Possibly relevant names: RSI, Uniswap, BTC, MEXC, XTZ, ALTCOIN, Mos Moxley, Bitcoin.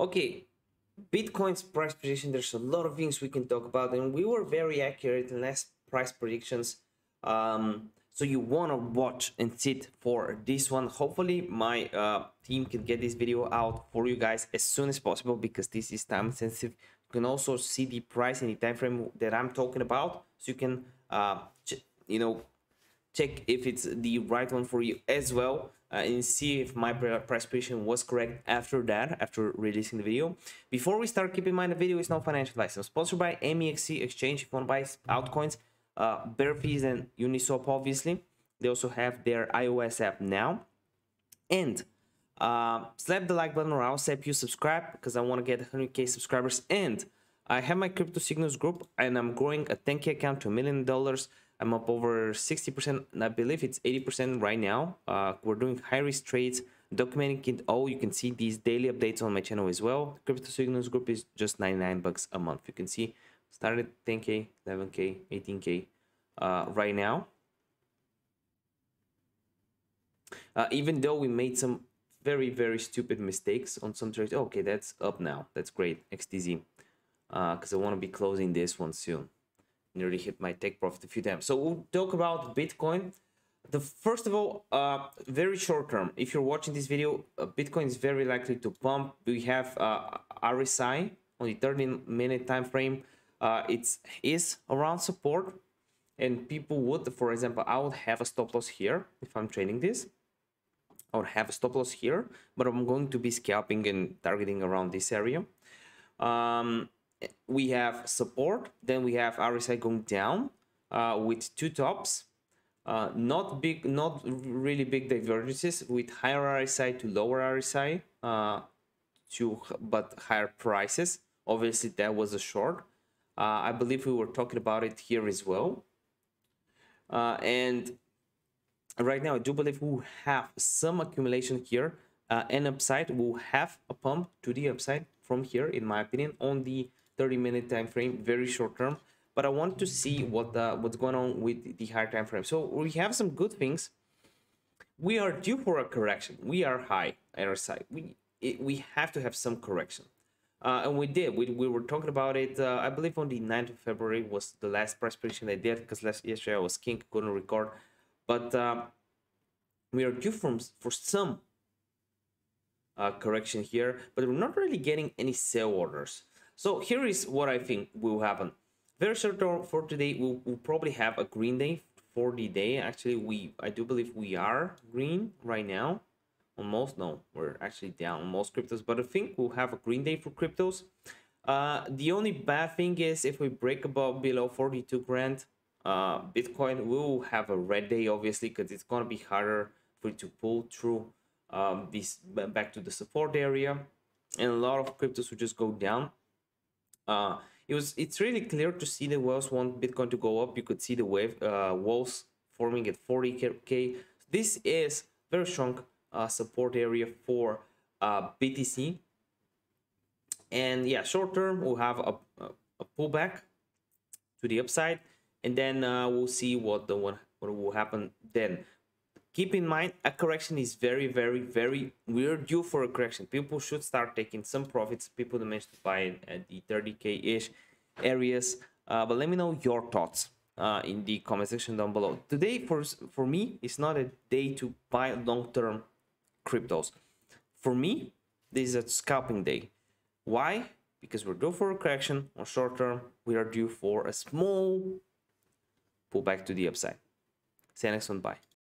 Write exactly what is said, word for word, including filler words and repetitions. Okay, Bitcoin's price prediction, there's a lot of things we can talk about, and we were very accurate in last price predictions. Um, so you want to watch and sit for this one. Hopefully my uh, team can get this video out for you guys as soon as possible, because this is time sensitive. You can also see the price in the time frame that I'm talking about, so you can uh, you know, check if it's the right one for you as well, uh, and see if my price prediction was correct after that, after releasing the video. Before we start, keep in mind the video is not financial advice. I'm sponsored by M E X C exchange. If you want to buy altcoins, uh bear fees and Uniswap, obviously. They also have their iOS app now. And uh slap the like button, or I'll slap you. Subscribe, because I want to get one hundred K subscribers. And I have my crypto signals group, and I'm growing a ten K account to a million dollars. I'm up over sixty percent, and I believe it's eighty percent right now. Uh we're doing high risk trades, documenting it all. You can see these daily updates on my channel as well. The crypto signals group is just ninety-nine bucks a month. You can see started ten K, eleven K, eighteen K uh, right now. Uh, even though we made some very, very stupid mistakes on some trades. Oh, okay, that's up now. That's great. X T Z. Because uh, I want to be closing this one soon. Nearly hit my take profit a few times. So we'll talk about Bitcoin. The first of all, uh, very short term. If you're watching this video, uh, Bitcoin is very likely to pump. We have uh, R S I on the thirty minute time frame. Uh, it is around support, and people would, for example, I would have a stop loss here. If I'm trading this, I would have a stop loss here, but I'm going to be scalping and targeting around this area. Um, we have support, then we have R S I going down uh, with two tops, uh, not big, not really big divergences, with higher R S I to lower R S I, uh, to but higher prices. Obviously, that was a short. Uh, I believe we were talking about it here as well. Uh, and right now, I do believe we have some accumulation here. Uh, and upside, we'll have a pump to the upside from here, in my opinion, on the thirty minute time frame, very short term. But I want to see what uh, what's going on with the higher time frame. So we have some good things. We are due for a correction. We are high at our side. We, it, we have to have some correction. Uh, and we did, we, we were talking about it, uh, I believe on the ninth of February was the last price prediction I did, because last yesterday I was king, couldn't record. But uh, we are due from, for some uh, correction here, but we're not really getting any sell orders. So here is what I think will happen. Very short term for today, we'll, we'll probably have a green day for the day. Actually, we I do believe we are green right now. Most no, we're actually down on most cryptos, but I think we'll have a green day for cryptos. Uh, the only bad thing is if we break above below forty-two grand, uh, Bitcoin will have a red day, obviously, because it's gonna be harder for it to pull through um, this back to the support area, and a lot of cryptos will just go down. Uh, it was it's really clear to see the whales want Bitcoin to go up. You could see the wave uh, walls forming at forty K. This is very strong. Uh, support area for uh, B T C, and yeah, short term we'll have a, a, a pullback to the upside, and then uh, we'll see what the one what will happen then. Keep in mind, a correction is very, very, very we're due for a correction. People should start taking some profits. People that managed to buy at the thirty K ish areas, uh, but let me know your thoughts uh, in the comment section down below. Today for for me, it's not a day to buy long term cryptos. For me, this is a scalping day. Why? Because we're due for a correction on short term. We are due for a small pullback to the upside. See you next one. Bye.